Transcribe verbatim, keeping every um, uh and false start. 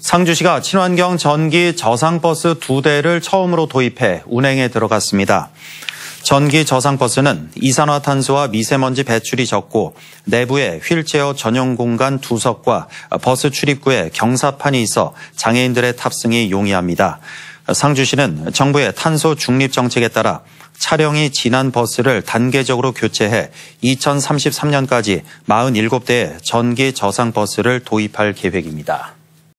상주시가 친환경 전기 저상버스 두 대를 처음으로 도입해 운행에 들어갔습니다. 전기 저상버스는 이산화탄소와 미세먼지 배출이 적고 내부에 휠체어 전용 공간 두 석과 버스 출입구에 경사판이 있어 장애인들의 탑승이 용이합니다. 상주시는 정부의 탄소 중립 정책에 따라 차량이 지난 버스를 단계적으로 교체해 이천삼십삼 년까지 사십칠 대의 전기 저상버스를 도입할 계획입니다.